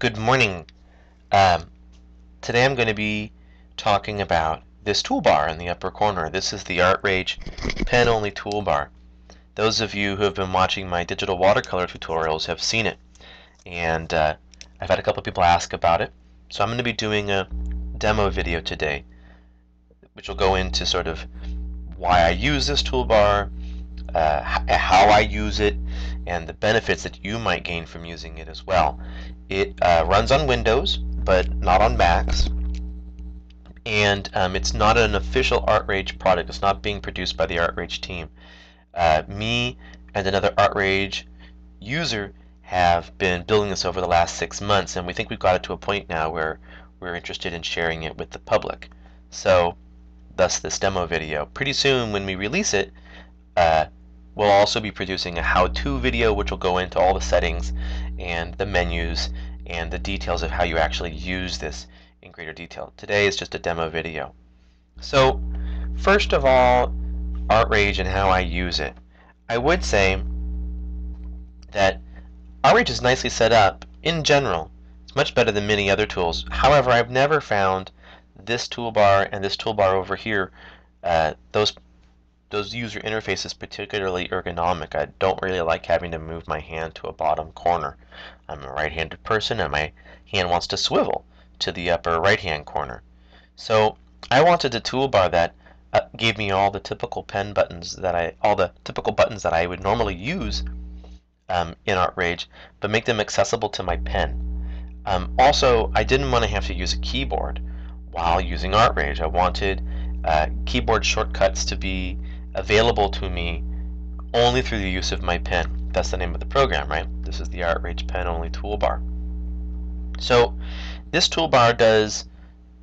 Good morning. Today I'm going to be talking about this toolbar in the upper corner. This is the ArtRage pen-only toolbar. Those of you who have been watching my digital watercolor tutorials have seen it, and I've had a couple of people ask about it. So I'm going to be doing a demo video today, which will go into sort of why I use this toolbar, how I use it, and the benefits that you might gain from using it as well. It runs on Windows, but not on Macs, and it's not an official ArtRage product. It's not being produced by the ArtRage team. Me and another ArtRage user have been building this over the last 6 months, and we think we've got it to a point now where we're interested in sharing it with the public. So, thus this demo video. Pretty soon when we release it, we'll also be producing a how-to video which will go into all the settings and the menus and the details of how you actually use this in greater detail. Today is just a demo video. So first of all, ArtRage and how I use it. I would say that ArtRage is nicely set up in general. It's much better than many other tools. However, I've never found this toolbar and this toolbar over here, those user interfaces particularly ergonomic. I don't really like having to move my hand to a bottom corner. I'm a right-handed person and my hand wants to swivel to the upper right-hand corner. So I wanted a toolbar that gave me all the typical pen buttons that I would normally use in ArtRage, but make them accessible to my pen. Also, I didn't want to have to use a keyboard while using ArtRage. I wanted keyboard shortcuts to be available to me only through the use of my pen. That's the name of the program, right? This is the ArtRage pen-only toolbar. So this toolbar does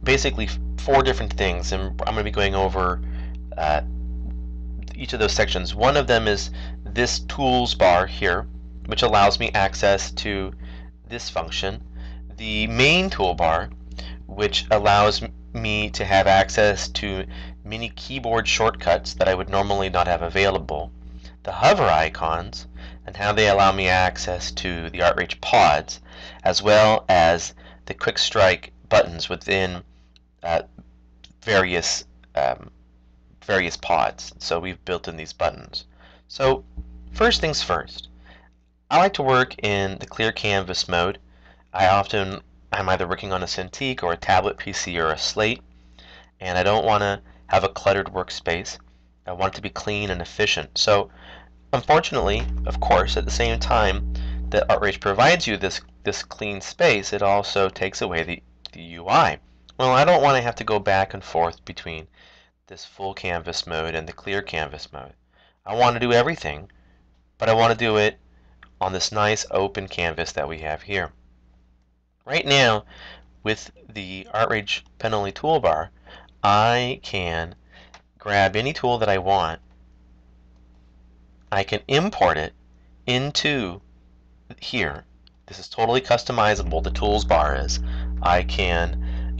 basically four different things, and I'm going to be going over each of those sections. One of them is this tools bar here, which allows me access to this function. The main toolbar, which allows me to have access to many keyboard shortcuts that I would normally not have available, the hover icons and how they allow me access to the ArtRage pods, as well as the quick strike buttons within various pods. So we've built in these buttons. So first things first, I like to work in the clear canvas mode. I'm either working on a Cintiq or a tablet PC or a slate, and I don't want to have a cluttered workspace. I want it to be clean and efficient. So unfortunately, of course, at the same time that ArtRage provides you this clean space, it also takes away the UI. Well, I don't want to have to go back and forth between this full canvas mode and the clear canvas mode. I want to do everything, but I want to do it on this nice open canvas that we have here. Right now, with the ArtRage pen-only toolbar, I can grab any tool that I want. I can import it into here. This is totally customizable, the tools bar is. I can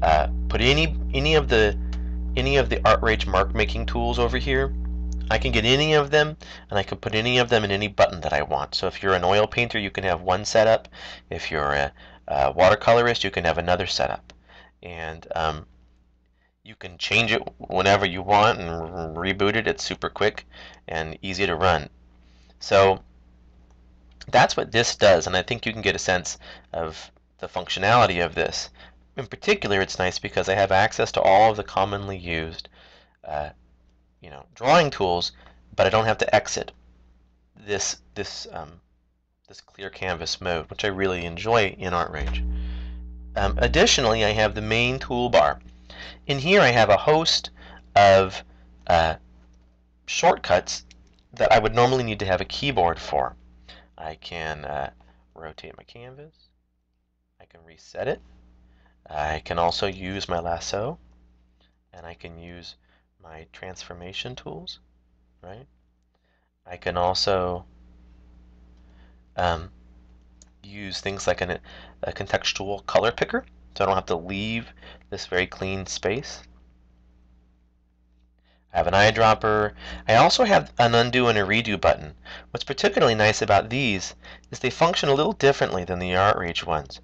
put any of the ArtRage mark-making tools over here. I can get any of them, and I can put any of them in any button that I want. So if you're an oil painter, you can have one setup. If you're a watercolorist, you can have another setup, and you can change it whenever you want and reboot it. It's super quick and easy to run. So that's what this does, and I think you can get a sense of the functionality of this. In particular, it's nice because I have access to all of the commonly used, drawing tools, but I don't have to exit this clear canvas mode, which I really enjoy in ArtRage. Additionally, I have the main toolbar. In here I have a host of shortcuts that I would normally need to have a keyboard for. I can rotate my canvas, I can reset it, I can also use my lasso, and I can use my transformation tools, right? I can also use things like a contextual color picker, so I don't have to leave this very clean space. I have an eyedropper. I also have an undo and a redo button. What's particularly nice about these is they function a little differently than the ArtRage ones.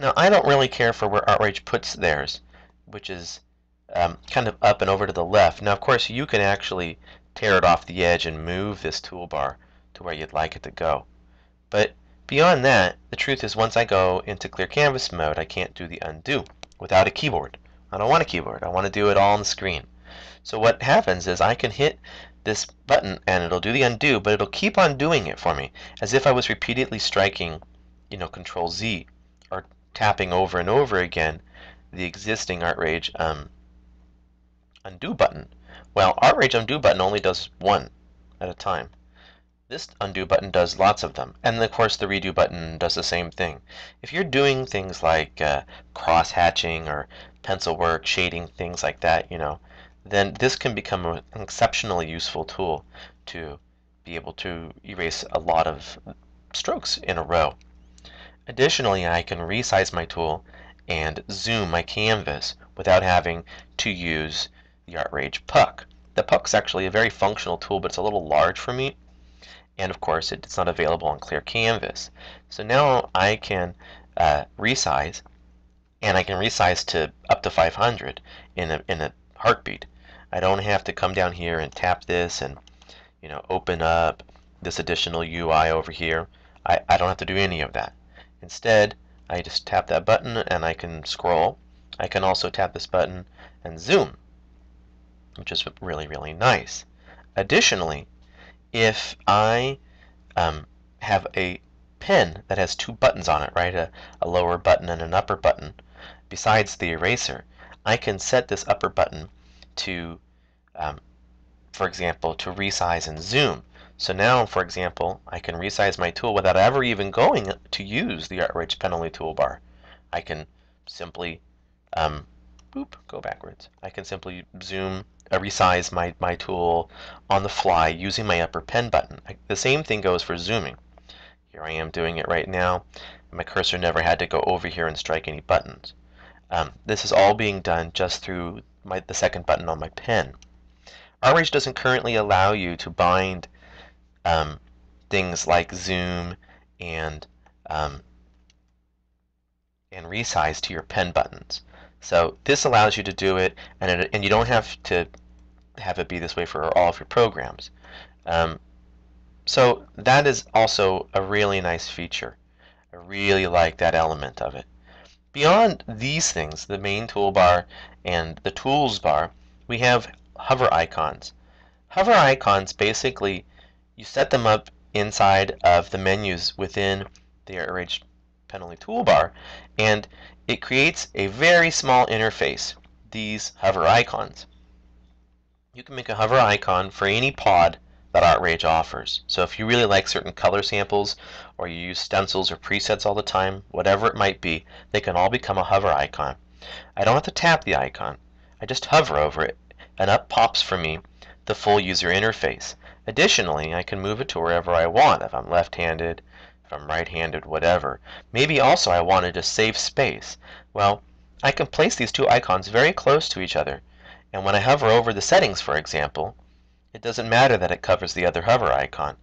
Now, I don't really care for where ArtRage puts theirs, which is kind of up and over to the left. Now, of course, you can actually tear it off the edge and move this toolbar to where you'd like it to go. But beyond that, the truth is once I go into clear canvas mode, I can't do the undo without a keyboard. I don't want a keyboard. I want to do it all on the screen. So what happens is I can hit this button and it'll do the undo, but it'll keep on doing it for me as if I was repeatedly striking, you know, Control Z, or tapping over and over again the existing ArtRage undo button. Well, ArtRage undo button only does one at a time. This undo button does lots of them, and of course the redo button does the same thing. If you're doing things like cross hatching or pencil work, shading, things like that, you know, then this can become an exceptionally useful tool to be able to erase a lot of strokes in a row. Additionally, I can resize my tool and zoom my canvas without having to use the ArtRage puck. The puck's actually a very functional tool, but it's a little large for me, and of course it's not available on clear canvas. So now I can resize, and I can resize to up to 500 in a heartbeat. I don't have to come down here and tap this and, you know, open up this additional UI over here. I don't have to do any of that. Instead, I just tap that button and I can scroll. I can also tap this button and zoom, which is really, really nice. Additionally, if I have a pen that has two buttons on it, right, a lower button and an upper button, besides the eraser, I can set this upper button to, for example, to resize and zoom. So now, for example, I can resize my tool without ever even going to use the ArtRage pen-only toolbar. I can simply, go backwards. I can simply zoom, resize my tool on the fly using my upper pen button. The same thing goes for zooming. Here I am doing it right now. My cursor never had to go over here and strike any buttons. This is all being done just through the second button on my pen. ArtRage doesn't currently allow you to bind things like zoom and resize to your pen buttons. So this allows you to do it, and you don't have to have it be this way for all of your programs. So that is also a really nice feature. I really like that element of it. Beyond these things, the main toolbar and the tools bar, we have hover icons. Hover icons, basically, you set them up inside of the menus within the ArtRage pen-only toolbar, and it creates a very small interface, these hover icons. You can make a hover icon for any pod that ArtRage offers. So if you really like certain color samples, or you use stencils or presets all the time, whatever it might be, they can all become a hover icon. I don't have to tap the icon. I just hover over it, and up pops for me the full user interface. Additionally, I can move it to wherever I want, if I'm left-handed, if I'm right-handed, whatever. Maybe also I wanted to save space. Well, I can place these two icons very close to each other, and when I hover over the settings, for example, it doesn't matter that it covers the other hover icon.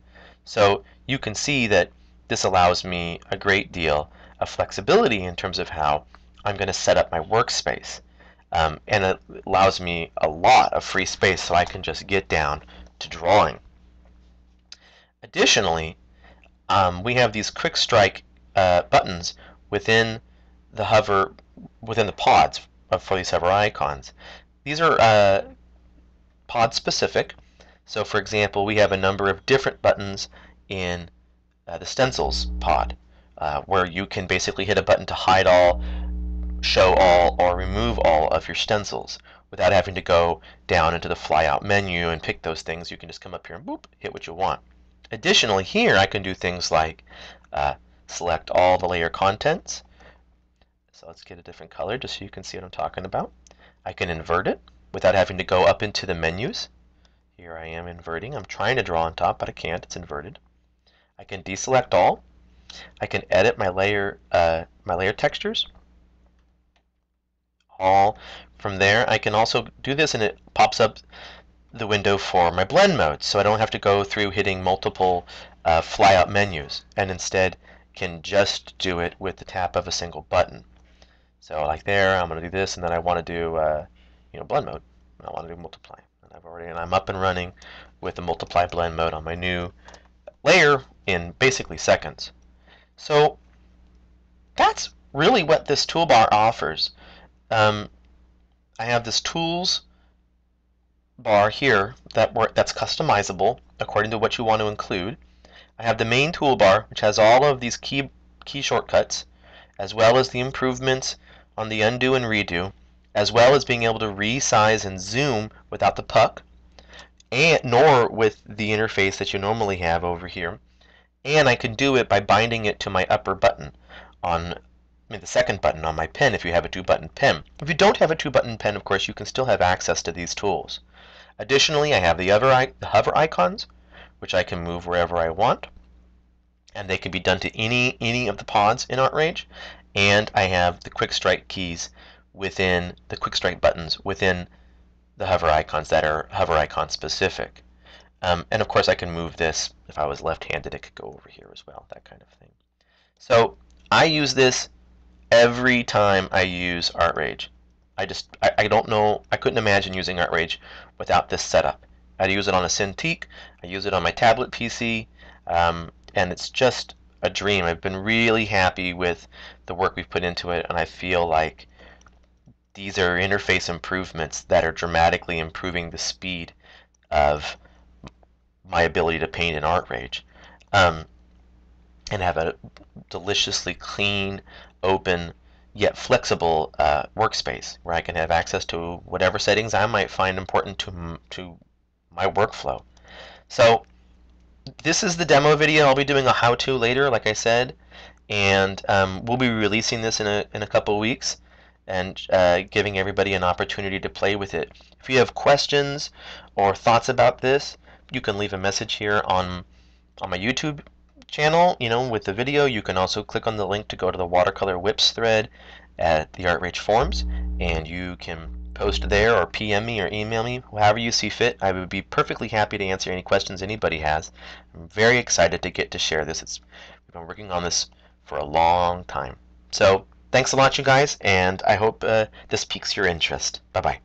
So you can see that this allows me a great deal of flexibility in terms of how I'm going to set up my workspace. And it allows me a lot of free space, so I can just get down to drawing. Additionally, we have these quick strike buttons within the pods for these hover icons. These are pod specific. So for example, we have a number of different buttons in the stencils pod, where you can basically hit a button to hide all, show all, or remove all of your stencils without having to go down into the flyout menu and pick those things. You can just come up here and boop, hit what you want. Additionally, here I can do things like select all the layer contents. So let's get a different color just so you can see what I'm talking about. I can invert it without having to go up into the menus. Here I am inverting. I'm trying to draw on top, but I can't. It's inverted. I can deselect all. I can edit my layer textures. All from there. I can also do this, and it pops up the window for my blend modes, so I don't have to go through hitting multiple flyout menus, and instead can just do it with the tap of a single button. So like there, I'm going to do this, and then I want to do blend mode. I want to do multiply, and I'm up and running with the multiply blend mode on my new layer in basically seconds. So that's really what this toolbar offers. I have this tools bar here that's customizable according to what you want to include. I have the main toolbar, which has all of these key shortcuts, as well as the improvements on the undo and redo, as well as being able to resize and zoom without the puck, and nor with the interface that you normally have over here. And I can do it by binding it to my upper button the second button on my pen if you have a two-button pen. If you don't have a two-button pen, of course, you can still have access to these tools. Additionally, I have the hover icons, which I can move wherever I want, and they can be done to any of the pods in ArtRage. And I have the quick strike keys within the quick strike buttons within the hover icons that are hover icon specific. And of course, I can move this. If I was left-handed, it could go over here as well, that kind of thing. So I use this every time I use ArtRage. I don't know, I couldn't imagine using ArtRage without this setup. I use it on a Cintiq, I use it on my tablet PC, and it's just a dream. I've been really happy with the work we've put into it, and I feel like these are interface improvements that are dramatically improving the speed of my ability to paint in ArtRage, and have a deliciously clean, open, yet flexible workspace where I can have access to whatever settings I might find important to my workflow. So this is the demo video. I'll be doing a how-to later, like I said, and we'll be releasing this in a couple weeks and giving everybody an opportunity to play with it. If you have questions or thoughts about this, you can leave a message here on my YouTube channel, with the video. You can also click on the link to go to the Watercolor Whips thread at the ArtRage forums, and you can post there or PM me or email me, however you see fit. I would be perfectly happy to answer any questions anybody has. I'm very excited to get to share this. We've been working on this for a long time. So thanks a lot, you guys, and I hope this piques your interest. Bye-bye.